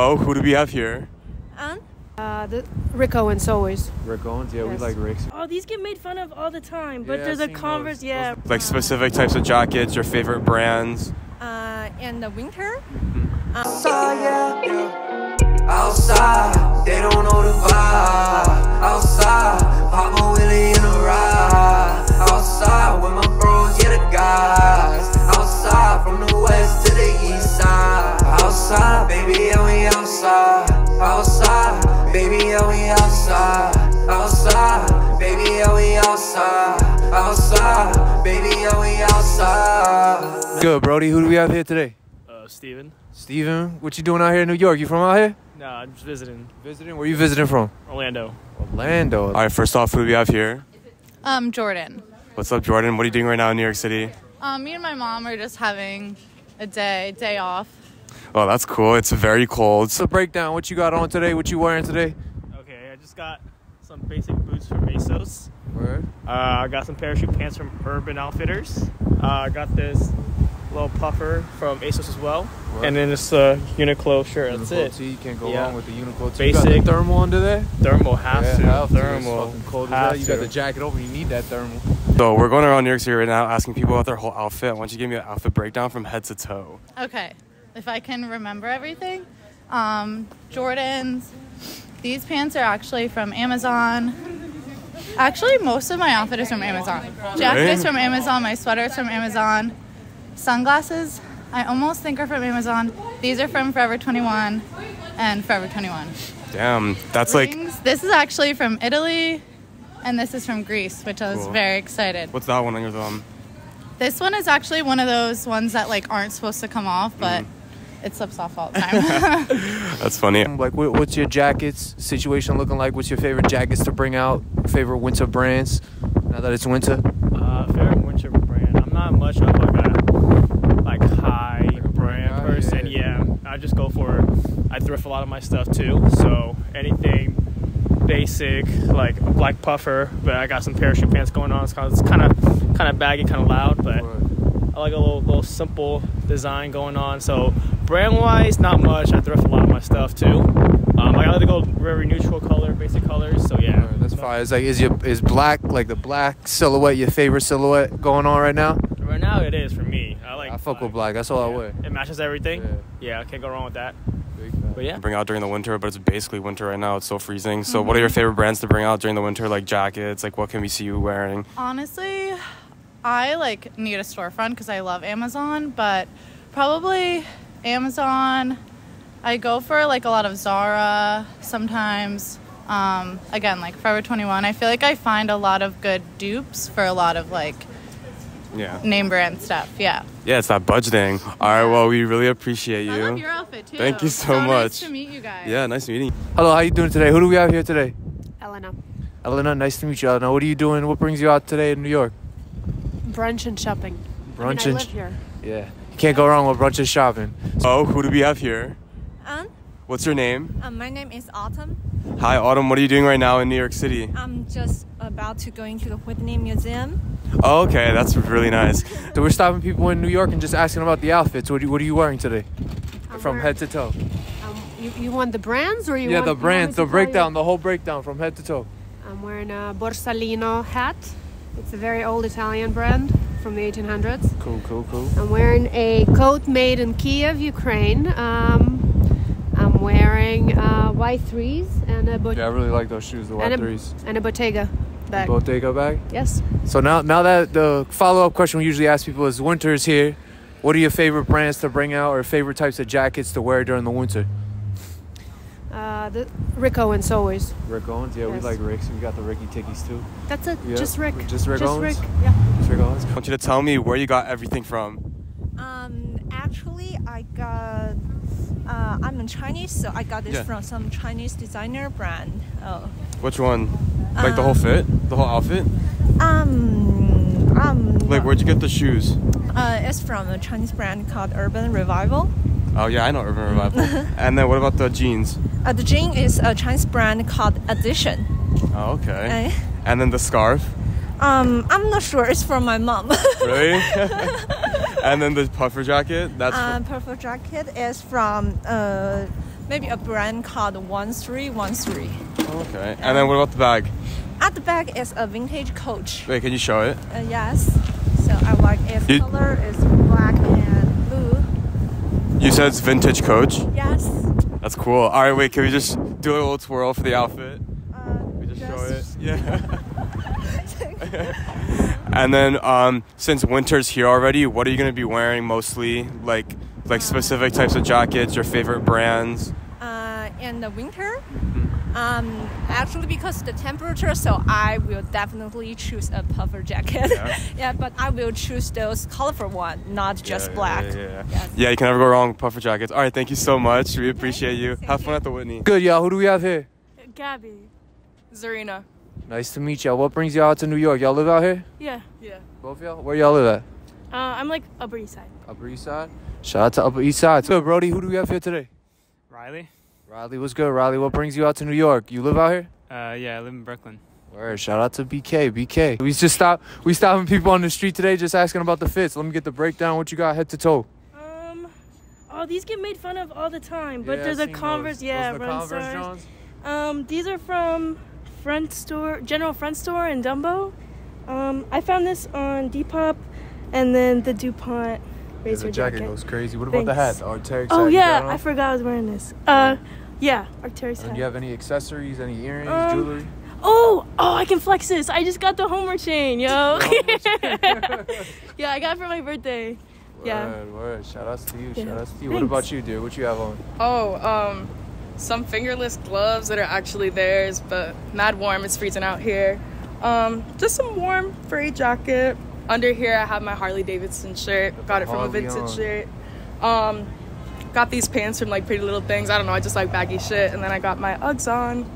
Hello, who do we have here? Rick Owens, always. Rick Owens, yeah, yes. We like Rick's. Oh, these get made fun of all the time, but yeah, there's a Converse, those. Yeah. Like specific types of jackets, your favorite brands? In the winter? Outside, they don't know the vibe. Outside, pop my Willie in a ride. Outside, with my bros, yeah, the guys. Outside, from the west to the east side. Outside, baby, and we outside. Outside, baby, and we outside. Outside, baby, and we outside. Outside, baby, and we outside. Good, Brody, who do we have here today? Steven. Steven, what you doing out here in New York? You from out here? Nah, I'm just visiting. Visiting? Where you visiting from? Orlando. Orlando. All right, first off, who do we have here? Jordan. What's up, Jordan? What are you doing right now in New York City? Me and my mom are just having a day off. Oh, that's cool. It's very cold. So breakdown, what you got on today? What you wearing today? Okay, I just got some basic boots from ASOS. Word. I got some parachute pants from Urban Outfitters. I got this little puffer from ASOS as well. Word. And then this Uniqlo shirt. That's Uniqlo tee. You can't go wrong with the Uniqlo tee. Basic. You got the thermal under there? Thermal has to. It's cold as that. You got the jacket over. You need that thermal. So we're going around New York City right now asking people about their whole outfit. Why don't you give me an outfit breakdown from head to toe? Okay. If I can remember everything, Jordans, these pants are actually from Amazon. Actually, most of my outfit is from Amazon. Jacket is from Amazon, my sweater is from Amazon. Sunglasses, I almost think are from Amazon. These are from Forever 21 and Forever 21. Damn, that's rings. Like... This is actually from Italy, and this is from Greece, which I was very excited. What's that one on your thumb? This one is actually one of those ones that like aren't supposed to come off, but... It slips off all the time. That's funny. Like, what's your jackets situation looking like? What's your favorite jackets to bring out? Favorite winter brands? Now that it's winter. Favorite winter brand. I'm not much of like a high brand person. Yeah. I just go for. I thrift a lot of my stuff too. So anything basic, like a black puffer. But I got some parachute pants going on. It's kind of baggy, kind of loud, but. I like a little simple design going on. So brand wise, not much. I thrift a lot of my stuff too. I like to go very neutral color, basic colors. So yeah, that's fine. It's like, is black like the black silhouette your favorite silhouette going on right now? Right now it is for me. I like. I fuck with black. That's all I wear. It matches everything. Yeah, I can't go wrong with that. But yeah, bring out during the winter, but it's basically winter right now. It's so freezing. So what are your favorite brands to bring out during the winter? Like jackets. Like what can we see you wearing? Honestly. I like need a storefront because I love Amazon, but probably Amazon. I go for like a lot of Zara sometimes. Again, like Forever 21. I feel like I find a lot of good dupes for a lot of like name brand stuff. Yeah, it's that budgeting. All right, well, we really appreciate you. I love your outfit too. Thank you so much. Nice to meet you guys. Yeah, nice meeting you. Hello, how you doing today? Who do we have here today? Elena. Elena, nice to meet you, Elena. What are you doing? What brings you out today in New York? Brunch and shopping. Brunch and shopping. Yeah. You can't go wrong with brunch and shopping. Oh, who do we have here? What's your name? My name is Autumn. Hi, Autumn. What are you doing right now in New York City? I'm just about to go into the Whitney Museum. Oh, okay. That's really nice. So we're stopping people in New York and just asking about the outfits. What are you wearing today? From head to toe. You want the brands or you want... Yeah, the brands. The breakdown. The whole breakdown from head to toe. I'm wearing a Borsalino hat. It's a very old Italian brand from the 1800s. Cool. I'm wearing a coat made in Kiev, Ukraine. I'm wearing Y3s and a Bottega. Yeah, I really like those shoes, the Y3s. And a Bottega bag. A Bottega bag? Yes. So now that the follow-up question we usually ask people is winter is here. What are your favorite brands to bring out or favorite types of jackets to wear during the winter? Rick Owens always. Rick Owens, yeah, yes. We like Rick's. We got the Ricky Tickies too. That's it, yeah. Just Rick. Just Rick Owens? Rick. Yeah. Just Rick Owens. I want you to tell me where you got everything from. Actually, I got, I'm Chinese, so I got this from some Chinese designer brand. Oh. Which one? Like the whole fit? The whole outfit? Like where'd you get the shoes? It's from a Chinese brand called Urban Revival. Oh yeah, I know Urban Revival. And then what about the jeans? The jean is a Chinese brand called Edition. Oh, okay. And then the scarf? I'm not sure. It's from my mom. Really? And then the puffer jacket? That's puffer jacket is from maybe a brand called 1313. Okay, and then what about the bag? At the back is a vintage Coach. Wait, can you show it? Yes. So I like its color is black and blue. You said it's vintage Coach? Yes. That's cool. All right, wait, can we just do a little twirl for the outfit? We just show it. Yeah. And then since winter's here already, what are you gonna be wearing mostly? Like specific types of jackets, your favorite brands? In the winter. Actually, because the temperature, so I will definitely choose a puffer jacket. Yeah, but I will choose those colorful ones, not just black. Yeah, you can never go wrong with puffer jackets. All right, thank you so much. We appreciate you. Have fun at the Whitney. Good, y'all. Who do we have here? Gabby. Zarina. Nice to meet y'all. What brings y'all out to New York? Y'all live out here? Yeah. Yeah. Both y'all? Where y'all live at? I'm like Upper East Side. Upper East Side? Shout out to Upper East Side. Good, Brody. Who do we have here today? Riley. Riley, what's good? Riley, what brings you out to New York? You live out here? Yeah, I live in Brooklyn. Word, shout out to BK, BK. We just stopping people on the street today, just asking about the fits. Let me get the breakdown. What you got head to toe? Oh, these get made fun of all the time, but there's a Converse, those Converse. These are from General Front Store in Dumbo. I found this on Depop, and then the DuPont Razor the jacket. Goes crazy. What about the hat? The Arc'teryx. Oh yeah, I forgot I was wearing this. Yeah, Arc'teryx hat. Do you have any accessories, any earrings, jewelry? Oh, I can flex this. I just got the Homer chain, yo. Yeah, I got it for my birthday. Word, word. Shout outs to you, shout outs to you. What about you, dude? What you have on? Some fingerless gloves that are actually theirs, but mad warm. It's freezing out here. Just some warm fray jacket. Under here, I have my Harley Davidson shirt. Got it from a vintage shirt. Got these pants from like Pretty Little Things. I don't know, I just like baggy shit. And then I got my Uggs on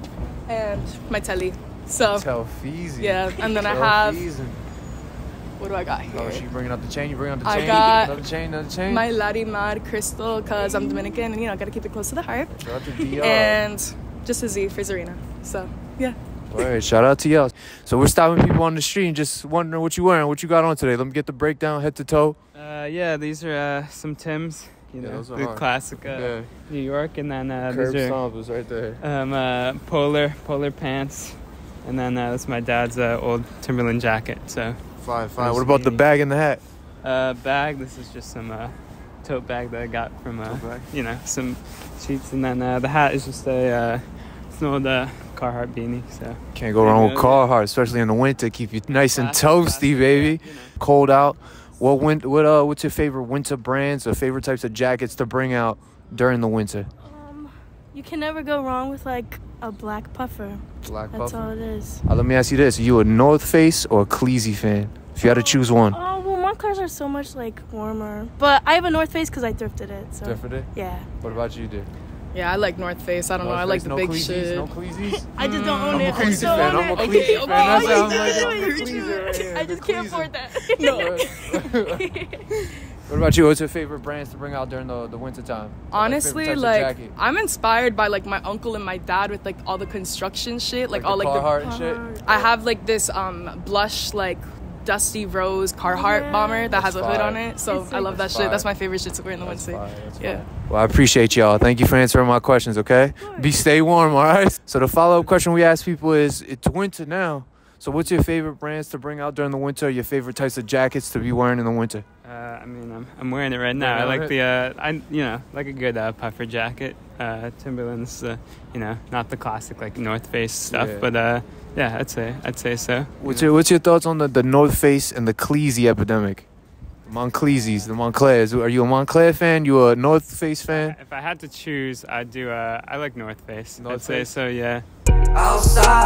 and my Telly. So, Telfeezy. Yeah, and then I have, what do I got here? Oh, she bringing up the chain, you bringing up the chain. I got another chain. My Larimar crystal, because I'm Dominican and, you know, gotta keep it close to the heart. And just a Z for Zarina. So, yeah. All right, shout out to y'all. So we're stopping people on the street and just wondering what you wearing, what you got on today. Let me get the breakdown head to toe. Yeah, these are some Tims, you know, those are classic New York, and then these are right there. Polar pants, and then that's my dad's old Timberland jacket. So fine. What about the bag and the hat? Bag. This is just some tote bag that I got from you know, some sheets, and then the hat is just a it's an old Carhartt beanie, so can't go wrong with Carhartt, especially in the winter. Keep you nice and toasty, baby. Yeah, you know. Cold out. What's your favorite winter brands or favorite types of jackets to bring out during the winter? You can never go wrong with like a black puffer. That's all it is. Let me ask you this: are you a North Face or a Kleezy fan? If you had to choose one. Oh, well, Montclairs are so much like warmer, but I have a North Face because I thrifted it. So. Thrifted it? Yeah. What about you, dude? Yeah, I like North Face. I don't know. I like the big shit. No Kleezys? I just don't own it. I'm a Kleezy fan. I just can't afford that. No. What about you? What's your favorite brands to bring out during the winter time? Honestly, like I'm inspired by like my uncle and my dad with like all the construction shit, like all like the shit. I have like this blush like dusty rose Carhartt bomber that has a hood on it, so I love that shit. That's my favorite shit to wear in the winter. Well, I appreciate y'all. Thank you for answering my questions. Okay, stay warm. All right, so the follow-up question we ask people is, it's winter now, so what's your favorite brands to bring out during the winter, your favorite types of jackets to be wearing in the winter? I mean, I'm wearing it right now. I like the you know, like a good puffer jacket. Timberlands, you know, not the classic like North Face stuff, but yeah, I'd say so. What's your thoughts on the North Face and the Kleezy epidemic? Montclair's, the Montclairs. Are you a Montclair fan? You a North Face fan? If I had to choose, I like North Face. I'd say so, yeah. Outside.